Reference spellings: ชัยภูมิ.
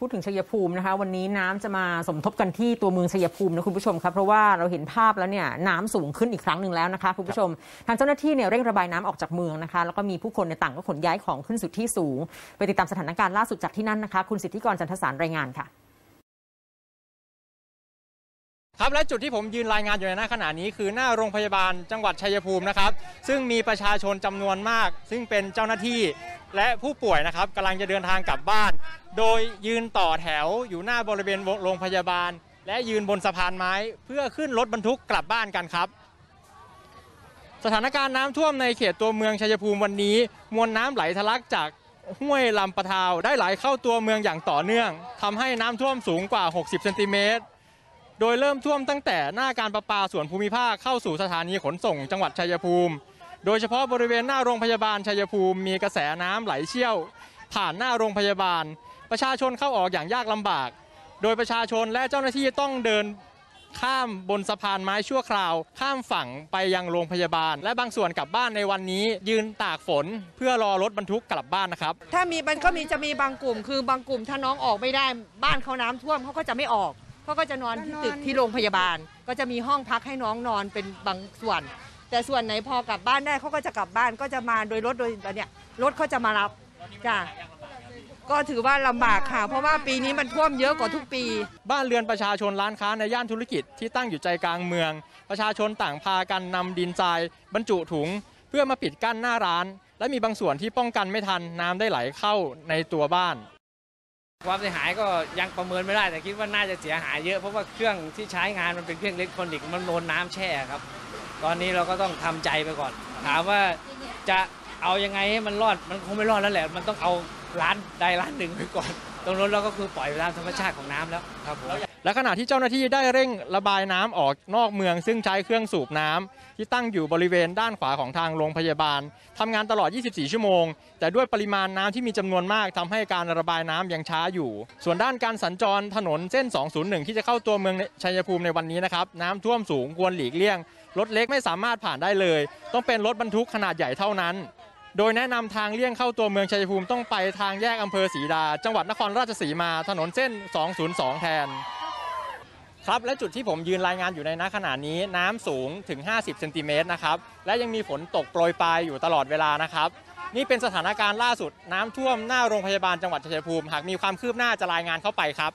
พูดถึงชัยภูมินะคะวันนี้น้ำจะมาสมทบกันที่ตัวเมืองชัยภูมินะคุณผู้ชมครับเพราะว่าเราเห็นภาพแล้วเนี่ยน้ำสูงขึ้นอีกครั้งหนึ่งแล้วนะคะคุณผู้ชมทางเจ้าหน้าที่เนี่ยเร่งระบายน้ำออกจากเมืองนะคะแล้วก็มีผู้คนในต่างก็ขนย้ายของขึ้นสู่ที่สูงไปติดตามสถานการณ์ล่าสุดจากที่นั่นนะคะคุณสิทธิกรจันทสารรายงานค่ะครับและจุดที่ผมยืนรายงานอยู่ในหน้าขณะนี้คือหน้าโรงพยาบาลจังหวัดชัยภูมินะครับซึ่งมีประชาชนจำนวนมากซึ่งเป็นเจ้าหน้าที่และผู้ป่วยนะครับกำลังจะเดินทางกลับบ้านโดยยืนต่อแถวอยู่หน้าบริเวณโรงพยาบาลและยืนบนสะพานไม้เพื่อขึ้นรถบรรทุกกลับบ้านกันครับสถานการณ์น้ำท่วมในเขตตัวเมืองชัยภูมิวันนี้มวลน้ำไหลทะลักจากห้วยลำปะทาวได้ไหลเข้าตัวเมืองอย่างต่อเนื่องทำให้น้ำท่วมสูงกว่า60เซนติเมตรโดยเริ่มท่วมตั้งแต่หน้าการประปาส่วนภูมิภาคเข้าสู่สถานีขนส่งจังหวัดชัยภูมิโดยเฉพาะบริเวณหน้าโรงพยาบาลชัยภูมิมีกระแสน้ำไหลเชี่ยวผ่านหน้าโรงพยาบาลประชาชนเข้าออกอย่างยากลำบากโดยประชาชนและเจ้าหน้าที่ต้องเดินข้ามบนสะพานไม้ชั่วคราวข้ามฝั่งไปยังโรงพยาบาลและบางส่วนกลับบ้านในวันนี้ยืนตากฝนเพื่อรอรถบรรทุกกลับบ้านนะครับถ้ามีมันก็มีจะมีบางกลุ่มคือบางกลุ่มถ้าน้องออกไม่ได้บ้านเขาน้ำท่วมเขาก็จะไม่ออกเขาก็จะนอนที่ตึกที่โรงพยาบาลก็จะมีห้องพักให้น้องนอนเป็นบางส่วนแต่ส่วนไหนพอกลับบ้านได้เขาก็จะกลับบ้านก็จะมาโดยรถโดยเนี่ยรถเขาจะมารับจ้ะก็ถือว่าลำบากค่ะเพราะว่าปีนี้มันท่วมเยอะกว่าทุกปีบ้านเรือนประชาชนร้านค้าในย่านธุรกิจที่ตั้งอยู่ใจกลางเมืองประชาชนต่างพากันนำดินทรายบรรจุถุงเพื่อมาปิดกั้นหน้าร้านและมีบางส่วนที่ป้องกันไม่ทันน้ำได้ไหลเข้าในตัวบ้านความเสียหายก็ยังประเมินไม่ได้แต่คิดว่าน่าจะเสียหายเยอะเพราะว่าเครื่องที่ใช้งานมันเป็นเครื่องอิเล็กทรอนิกส์มันโดนน้ำแช่ครับตอนนี้เราก็ต้องทำใจไปก่อนถามว่าจะเอายังไงให้มันรอดมันคงไม่รอดแล้วแหละมันต้องเอาร้านใดร้านหนึ่งไปก่อนตรงนั้นเราก็คือปล่อยตามธรรมชาติของน้ำแล้วครับผมและขณะที่เจ้าหน้าที่ได้เร่งระบายน้ำออกนอกเมืองซึ่งใช้เครื่องสูบน้ำที่ตั้งอยู่บริเวณด้านขวาของทางโรงพยาบาลทำงานตลอด24ชั่วโมงแต่ด้วยปริมาณน้ำที่มีจำนวนมากทำให้การระบายน้ำยังช้าอยู่ส่วนด้านการสัญจรถนนเส้น201ที่จะเข้าตัวเมืองชัยภูมิในวันนี้นะครับน้ำท่วมสูงควรหลีกเลี่ยงรถเล็กไม่สามารถผ่านได้เลยต้องเป็นรถบรรทุกขนาดใหญ่เท่านั้นโดยแนะนำทางเลี่ยงเข้าตัวเมืองชัยภูมิต้องไปทางแยกอำเภอศรีดาจังหวัดนครราชสีมาถนนเส้น202แทนครับและจุดที่ผมยืนรายงานอยู่ในณขณะนี้น้ำสูงถึง50เซนติเมตรนะครับและยังมีฝนตกโปรยปลายอยู่ตลอดเวลานะครับนี่เป็นสถานการณ์ล่าสุดน้ำท่วมหน้าโรงพยาบาลจังหวัดชัยภูมิหากมีความคืบหน้าจะรายงานเข้าไปครับ